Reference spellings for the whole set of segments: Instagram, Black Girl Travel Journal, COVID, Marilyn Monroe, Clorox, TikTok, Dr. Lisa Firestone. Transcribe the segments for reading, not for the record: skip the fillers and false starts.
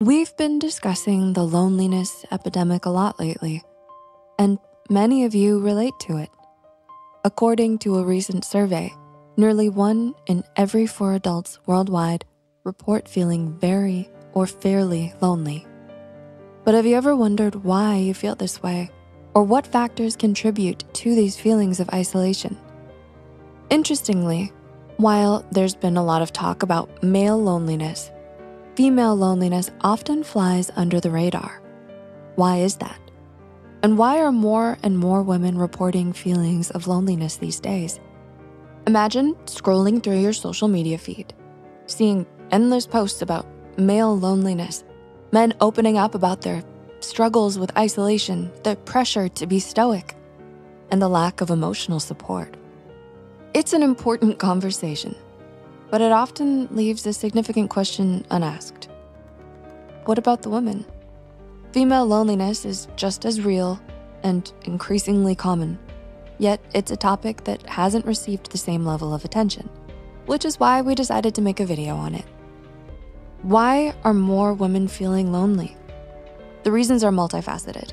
We've been discussing the loneliness epidemic a lot lately, and many of you relate to it. According to a recent survey, nearly 1 in every 4 adults worldwide report feeling very or fairly lonely. But have you ever wondered why you feel this way, or what factors contribute to these feelings of isolation? Interestingly, while there's been a lot of talk about male loneliness, female loneliness often flies under the radar. Why is that? And why are more and more women reporting feelings of loneliness these days? Imagine scrolling through your social media feed, seeing endless posts about male loneliness, men opening up about their struggles with isolation, the pressure to be stoic, and the lack of emotional support. It's an important conversation, but it often leaves a significant question unasked. What about the women? Female loneliness is just as real and increasingly common, yet it's a topic that hasn't received the same level of attention, which is why we decided to make a video on it. Why are more women feeling lonely? The reasons are multifaceted.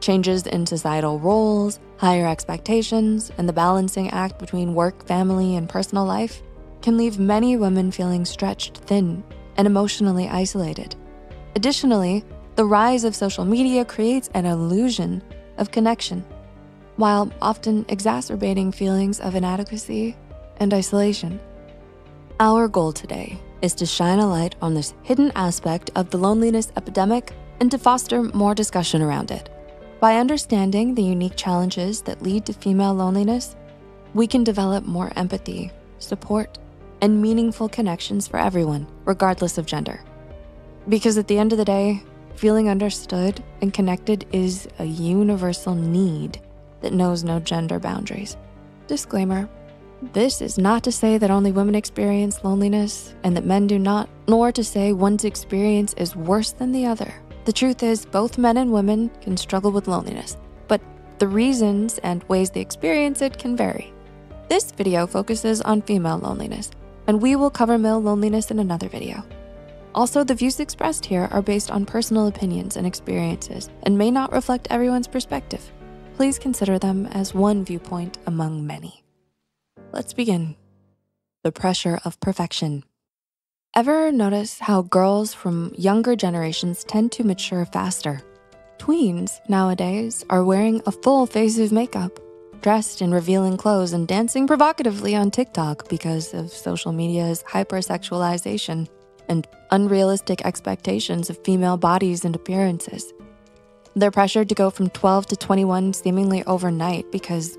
Changes in societal roles, higher expectations, and the balancing act between work, family, and personal life can leave many women feeling stretched thin and emotionally isolated. Additionally, the rise of social media creates an illusion of connection, while often exacerbating feelings of inadequacy and isolation. Our goal today is to shine a light on this hidden aspect of the loneliness epidemic and to foster more discussion around it. By understanding the unique challenges that lead to female loneliness, we can develop more empathy, support, and meaningful connections for everyone, regardless of gender. Because at the end of the day, feeling understood and connected is a universal need that knows no gender boundaries. Disclaimer, this is not to say that only women experience loneliness and that men do not, nor to say one's experience is worse than the other. The truth is, both men and women can struggle with loneliness, but the reasons and ways they experience it can vary. This video focuses on female loneliness, and we will cover male loneliness in another video. Also, the views expressed here are based on personal opinions and experiences and may not reflect everyone's perspective. Please consider them as one viewpoint among many. Let's begin. The pressure of perfection. Ever notice how girls from younger generations tend to mature faster? Tweens nowadays are wearing a full face of makeup, dressed in revealing clothes and dancing provocatively on TikTok because of social media's hypersexualization and unrealistic expectations of female bodies and appearances. They're pressured to go from 12 to 21 seemingly overnight because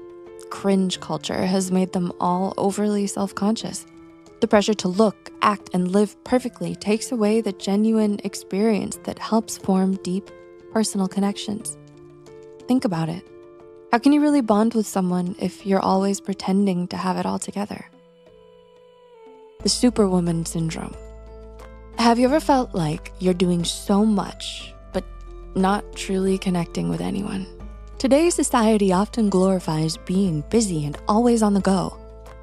cringe culture has made them all overly self-conscious. The pressure to look, act, and live perfectly takes away the genuine experience that helps form deep personal connections. Think about it. How can you really bond with someone if you're always pretending to have it all together? The superwoman syndrome. Have you ever felt like you're doing so much, but not truly connecting with anyone? Today's society often glorifies being busy and always on the go.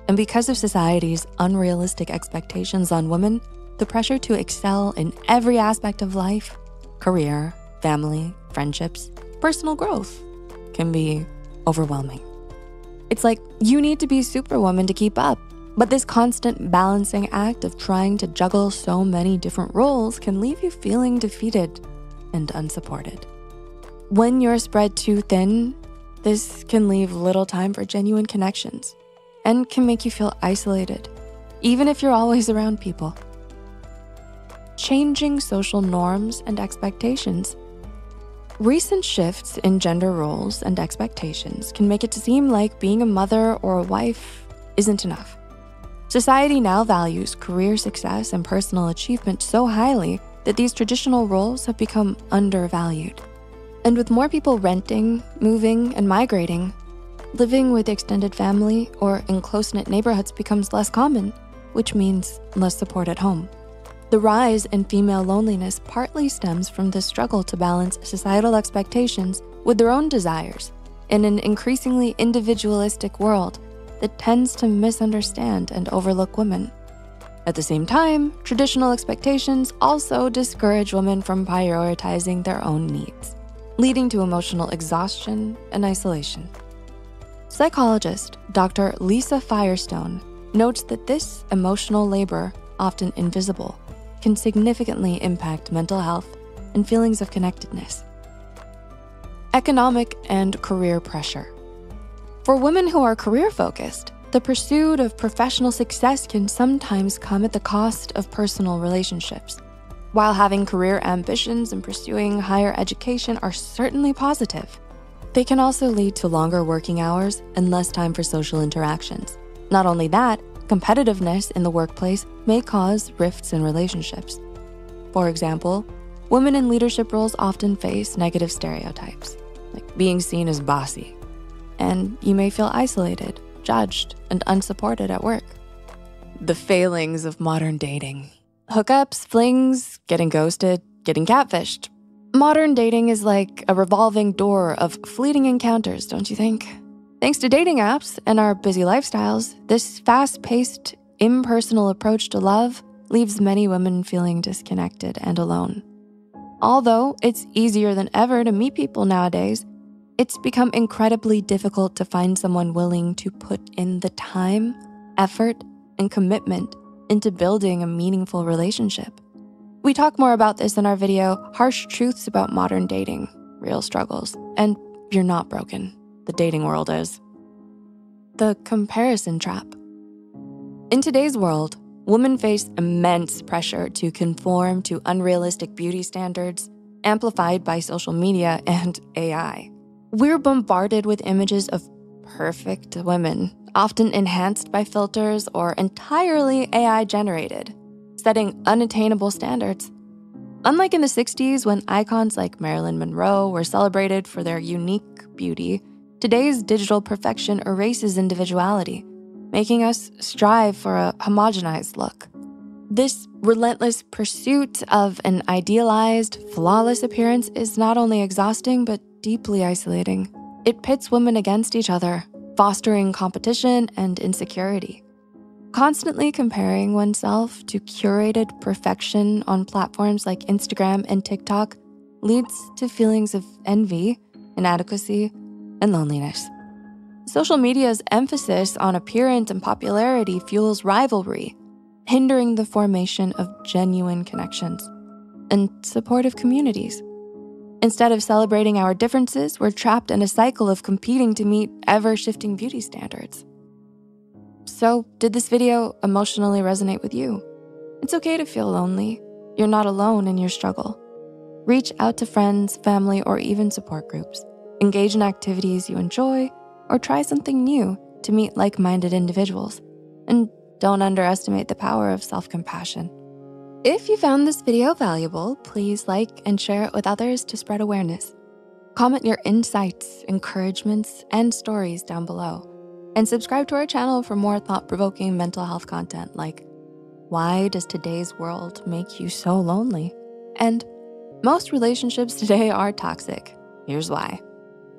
And because of society's unrealistic expectations on women, the pressure to excel in every aspect of life, career, family, friendships, personal growth, can be overwhelming. It's like you need to be superwoman to keep up, but this constant balancing act of trying to juggle so many different roles can leave you feeling defeated and unsupported. When you're spread too thin, this can leave little time for genuine connections and can make you feel isolated, even if you're always around people. Changing social norms and expectations. Recent shifts in gender roles and expectations can make it seem like being a mother or a wife isn't enough. Society now values career success and personal achievement so highly that these traditional roles have become undervalued. And with more people renting, moving, and migrating, living with extended family or in close-knit neighborhoods becomes less common, which means less support at home. The rise in female loneliness partly stems from the struggle to balance societal expectations with their own desires in an increasingly individualistic world that tends to misunderstand and overlook women. At the same time, traditional expectations also discourage women from prioritizing their own needs, leading to emotional exhaustion and isolation. Psychologist Dr. Lisa Firestone notes that this emotional labor, often invisible, can significantly impact mental health and feelings of connectedness. Economic and career pressure. For women who are career-focused, the pursuit of professional success can sometimes come at the cost of personal relationships. While having career ambitions and pursuing higher education are certainly positive, they can also lead to longer working hours and less time for social interactions. Not only that, competitiveness in the workplace may cause rifts in relationships. For example, women in leadership roles often face negative stereotypes, like being seen as bossy, and you may feel isolated, judged, and unsupported at work. The failings of modern dating. Hookups, flings, getting ghosted, getting catfished. Modern dating is like a revolving door of fleeting encounters, don't you think? Thanks to dating apps and our busy lifestyles, this fast-paced, impersonal approach to love leaves many women feeling disconnected and alone. Although it's easier than ever to meet people nowadays, it's become incredibly difficult to find someone willing to put in the time, effort, and commitment into building a meaningful relationship. We talk more about this in our video, Harsh Truths About Modern Dating, Real Struggles, and You're Not Broken, The Dating World Is. The comparison trap. In today's world, women face immense pressure to conform to unrealistic beauty standards, amplified by social media and AI. We're bombarded with images of perfect women, often enhanced by filters or entirely AI-generated, setting unattainable standards. Unlike in the 60s, when icons like Marilyn Monroe were celebrated for their unique beauty, today's digital perfection erases individuality, making us strive for a homogenized look. This relentless pursuit of an idealized, flawless appearance is not only exhausting, but deeply isolating. It pits women against each other, fostering competition and insecurity. Constantly comparing oneself to curated perfection on platforms like Instagram and TikTok leads to feelings of envy, inadequacy, and loneliness. Social media's emphasis on appearance and popularity fuels rivalry, hindering the formation of genuine connections and supportive communities. Instead of celebrating our differences, we're trapped in a cycle of competing to meet ever-shifting beauty standards. So, did this video emotionally resonate with you? It's okay to feel lonely. You're not alone in your struggle. Reach out to friends, family, or even support groups. Engage in activities you enjoy, or try something new to meet like-minded individuals. And don't underestimate the power of self-compassion. If you found this video valuable, please like and share it with others to spread awareness. Comment your insights, encouragements, and stories down below. And subscribe to our channel for more thought-provoking mental health content like, why does today's world make you so lonely? And most relationships today are toxic. Here's why.